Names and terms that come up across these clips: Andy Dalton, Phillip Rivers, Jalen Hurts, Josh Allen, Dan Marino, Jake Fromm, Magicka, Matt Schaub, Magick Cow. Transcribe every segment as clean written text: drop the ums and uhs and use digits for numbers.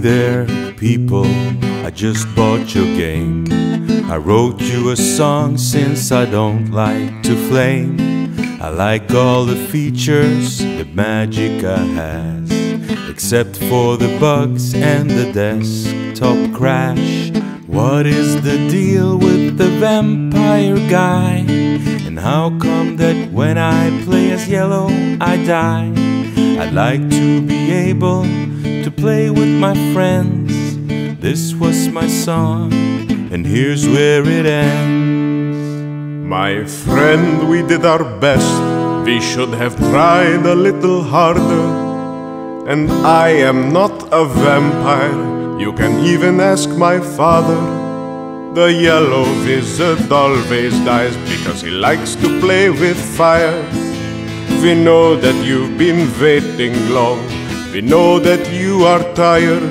Hey there, people, I just bought your game. I wrote you a song since I don't like to flame. I like all the features that Magicka has, except for the bugs and the desktop crash. What is the deal with the vampire guy? And how come that when I play as yellow I die? I'd like to be able to play with my friends. This was my song, and here's where it ends. My friend, we did our best. We should have tried a little harder. And I am not a vampire. You can even ask my father. The yellow wizard always dies because he likes to play with fire. We know that you've been waiting long. We know that you are tired,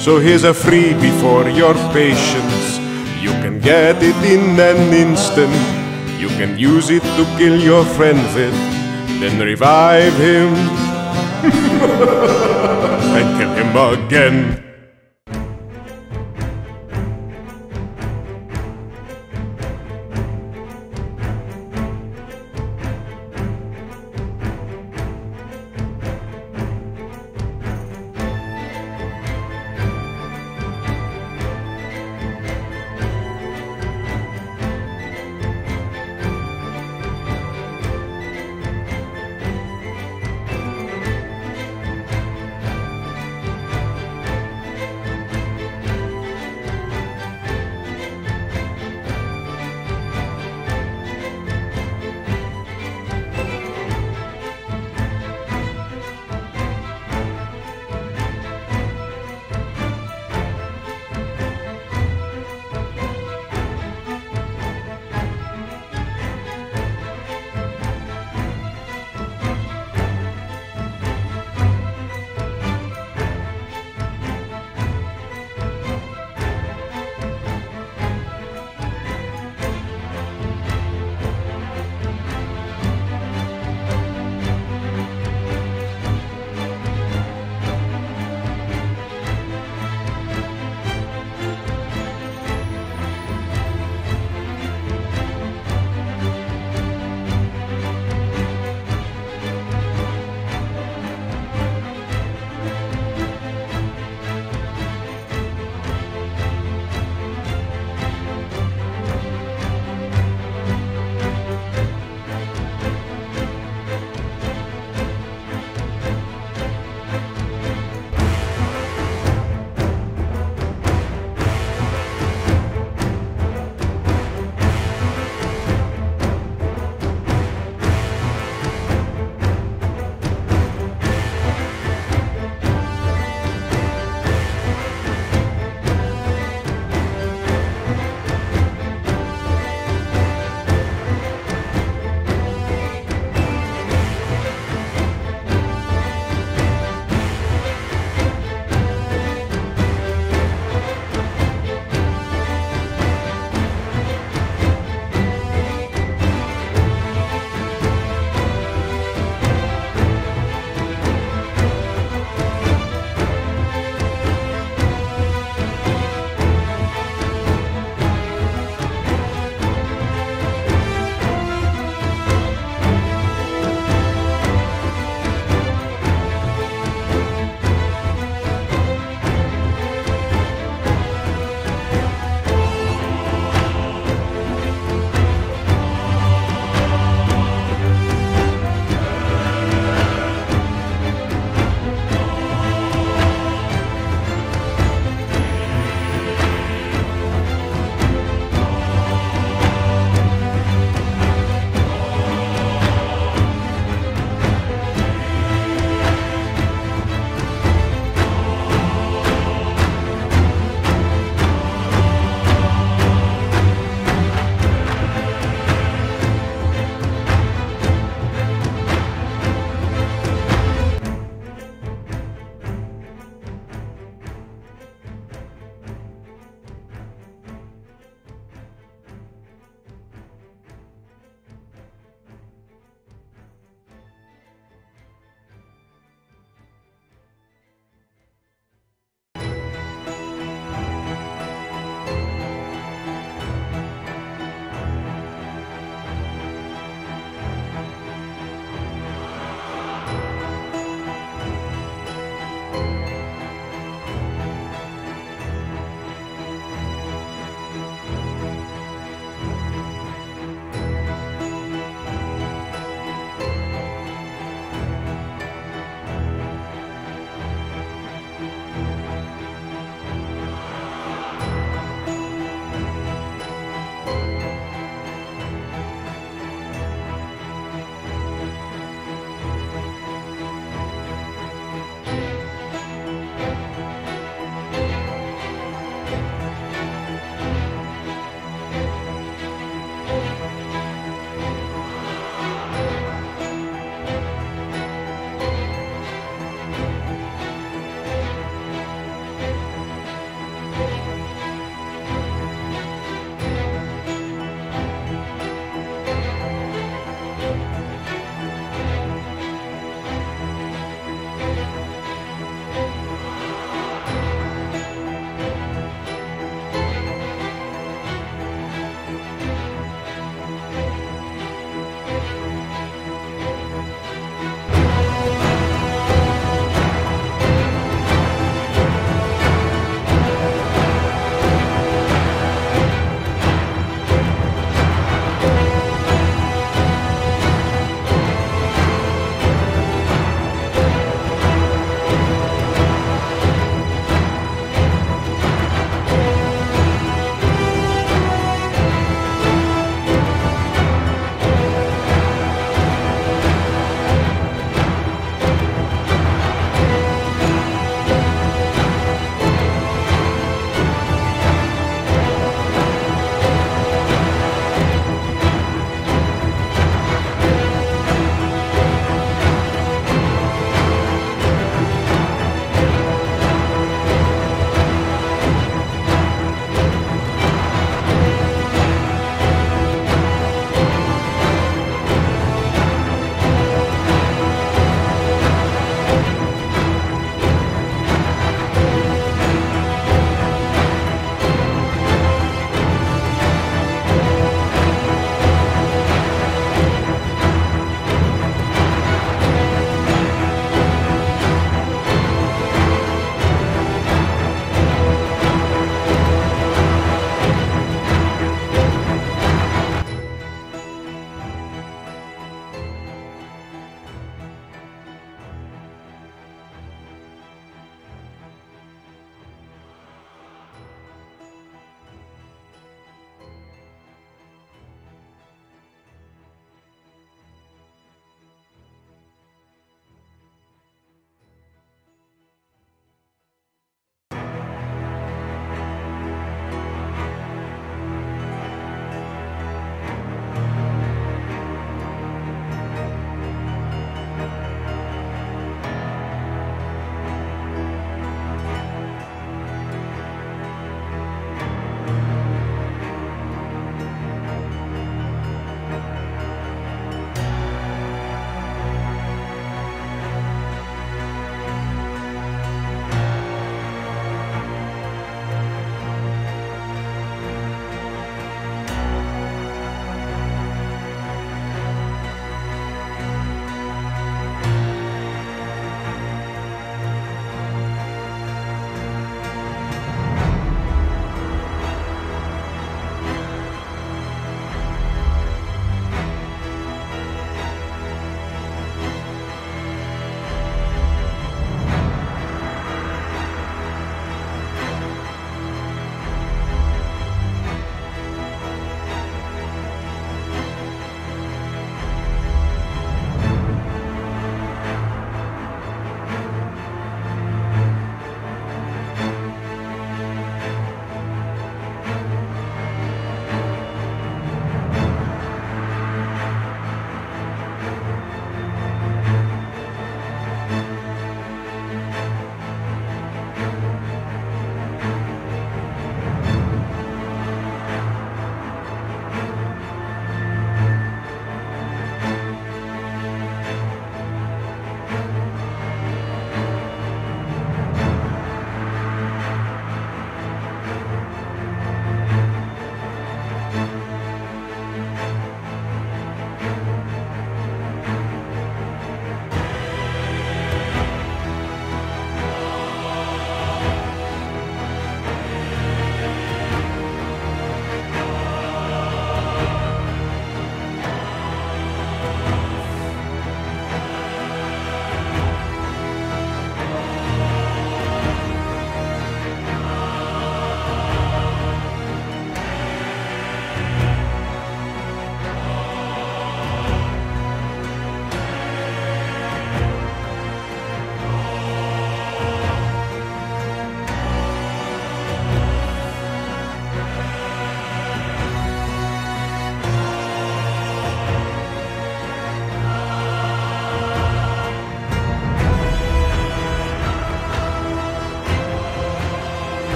so here's a freebie for your patience. You can get it in an instant. You can use it to kill your friend with, then revive him and kill him again.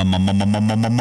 I'm a Magick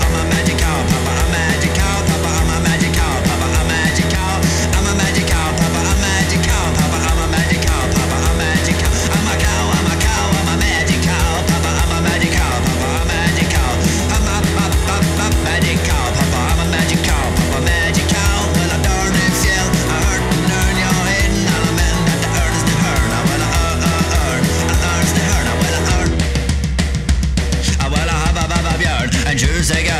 I'm a Magick Cow, Papa, I'm a Magick Cow, Papa, I'm a Magick Cow, I'm a Magick Cow, Papa, I'm a Magick Cow, Papa, I'm a Magick Cow, Papa, I'm a Magick Cow, I'm a cow, I'm a cow, I'm a Magick Cow, Papa, I'm a Magick Cow, Papa, I'm a Magick Cow, I'm a Magick Cow, Papa, I'm a Magick Cow, Papa, Magick Cow. Say